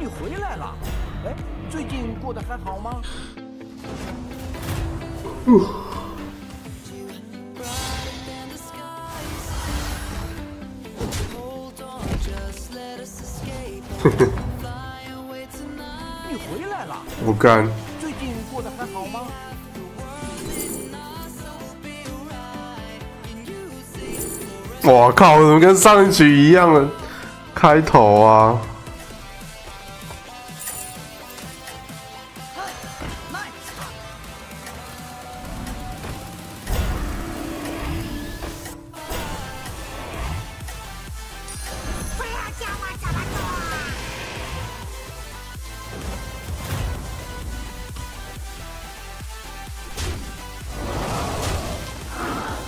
你回来了，不干。最近过得还好吗？我靠，怎么跟上一局一样了？开头啊！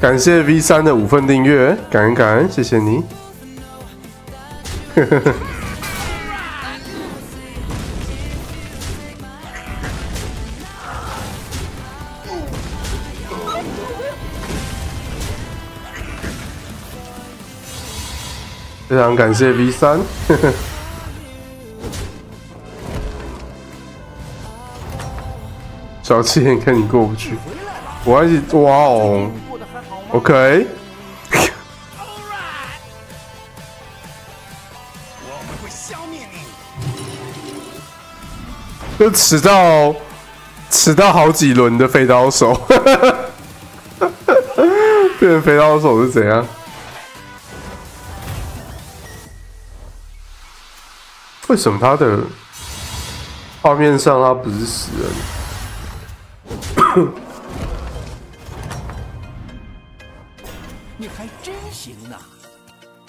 感谢 V3的5份订阅，感恩感恩，谢谢你。非常感谢 V3。小气眼看你过不去，我还是哇哦。 OK， 我们会消灭你。就迟到好几轮的飞刀手，变成飞刀手是怎样？为什么他的画面上他不是死人？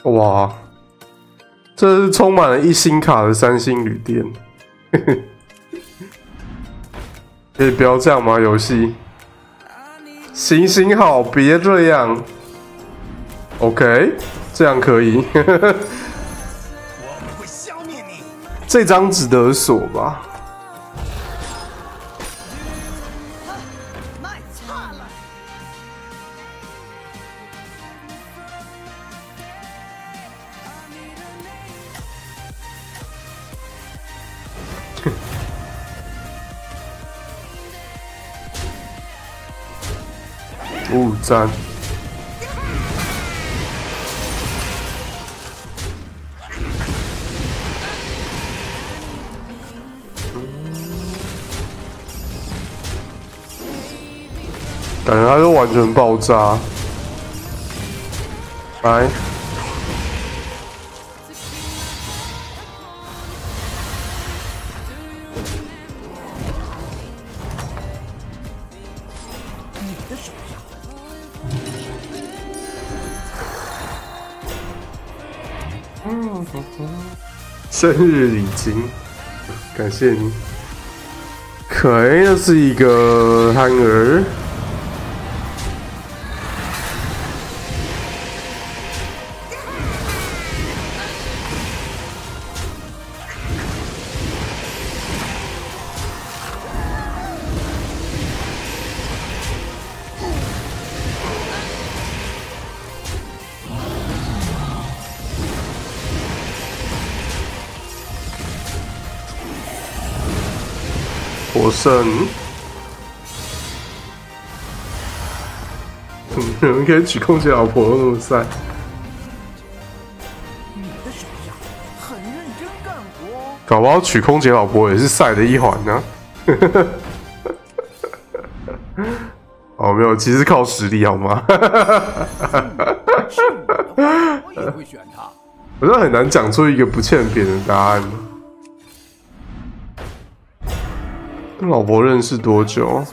哇，这是充满了1星卡的3星旅店，可以不要这样吗？游戏，行行好，别这样。OK， 这样可以。我会消灭你。这张值得锁吧？卖惨了。 五战，感觉他就完全爆炸，来。 生日礼金，感谢你。可以，这是一个憨儿。火圣，有人可以娶空姐老婆都那么帅。你的手下很认真干活哦。搞不好娶空姐老婆也是帅的一环呢、啊。哦，没有，其实靠实力好吗？我也会选他。我真的很难讲出一个不欠扁的答案。跟老婆认识多久？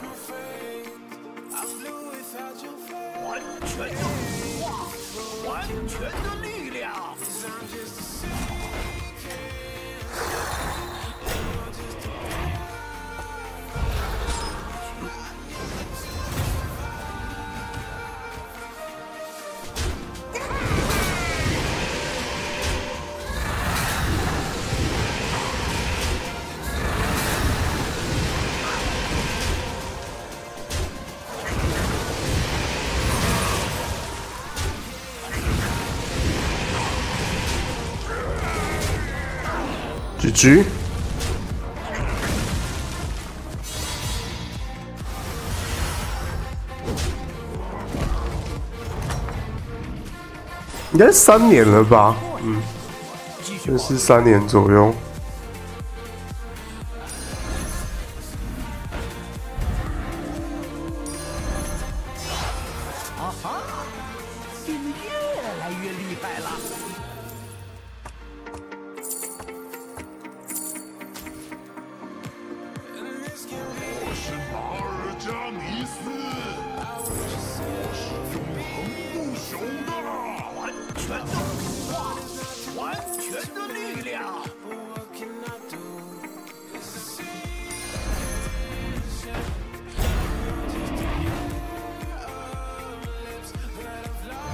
GG， 应该3年了吧？嗯，就是3年左右。啊哈，变得越来越厉害了。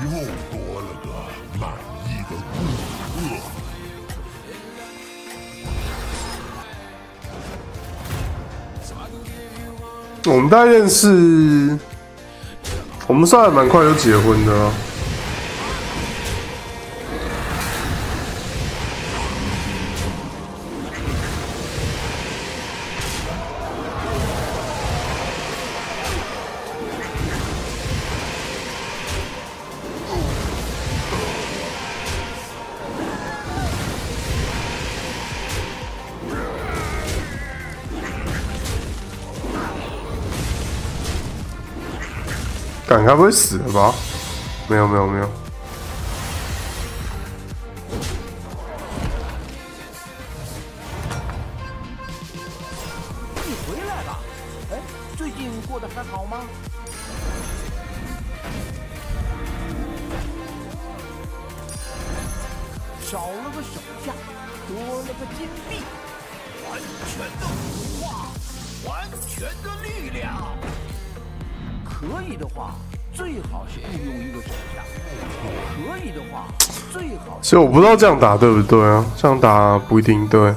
又多了个满意的顾客。我们大概认识，我们算还蛮快就结婚的了。 干，他不会死了吧？没有没有没有。你回来了？哎，最近过得还好吗？少了个手下，多了个金币，完全的腐化，完全的力量。 可以的话，最好是雇佣一个手下。可以的话，最好。其实我不知道这样打对不对啊，这样打不一定对。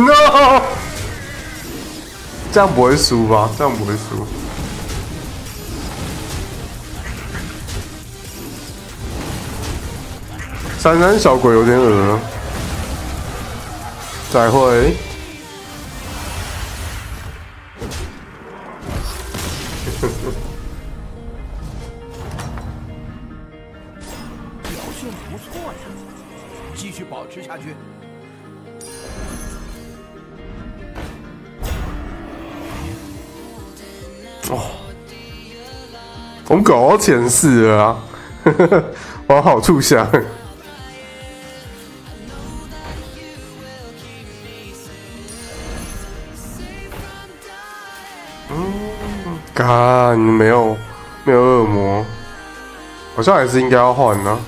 No， 这样不会输吧？这样不会输。珊珊小鬼有点恶，再会。表现不错呀，继续保持下去。 哦，我们搞到前4了啊！往好处想。嗯，嘎，你没有恶魔，好像还是应该要换呢、啊。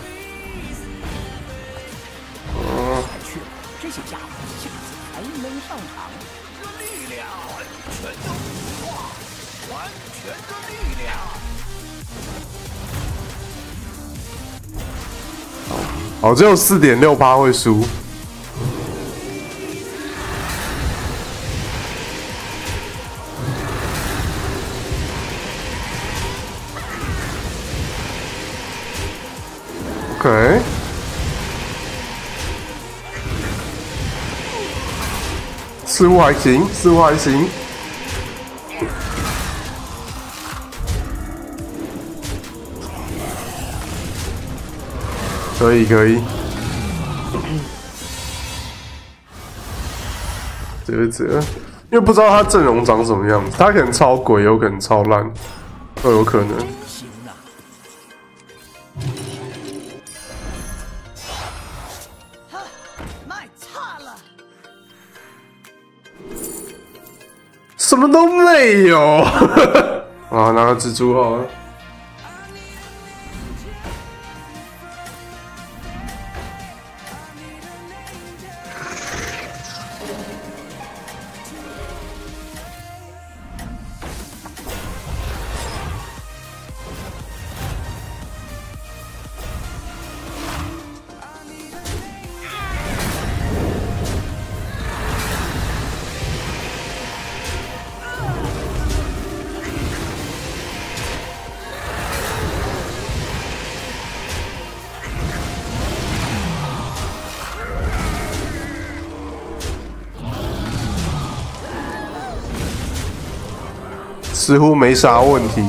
这下下次还能上场。这力量全都融化，完全的力量。哦，只有4.6%会输。 OK， 似乎还行，似乎还行。可以，可以。这，因为不知道他阵容长什么样子，他可能超鬼，有可能超烂，都有可能。 什么都没有啊！拿个蜘蛛好了。似乎没啥问题。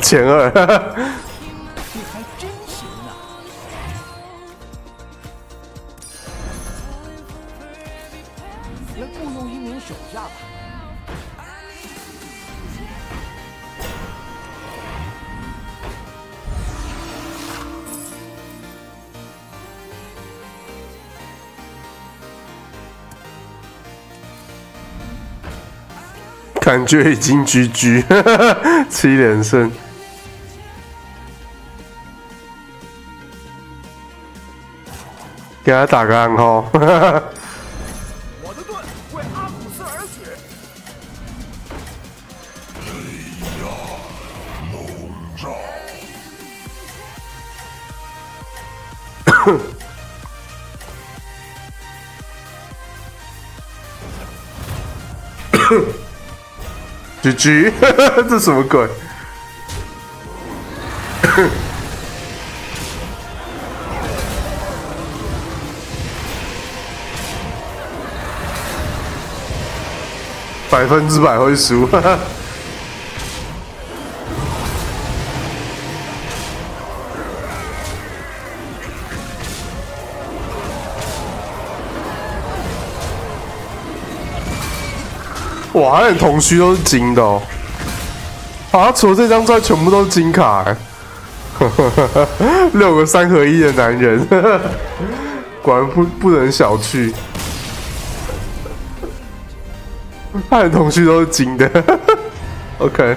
前二你还真行啊！来雇佣一名手下吧。感觉已经GG， 7连胜。给他打个暗号。我的盾为阿古斯而举。黑暗笼罩。GG， 这什么鬼？100%会输，哈哈。哇，他的同虚都是金的哦！啊，除了这张之外，全部都是金卡欸。6个3合1的男人，果然不能小觑。他的同虚都是金的。OK。